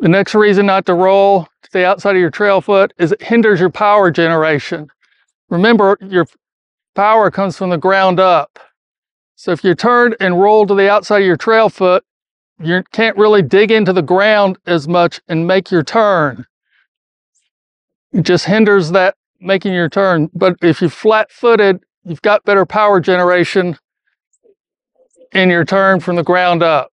The next reason not to roll to the outside of your trail foot is it hinders your power generation. Remember, your power comes from the ground up. So if you turn and roll to the outside of your trail foot, you can't really dig into the ground as much and make your turn. It just hinders that making your turn. But if you're flat-footed, you've got better power generation in your turn from the ground up.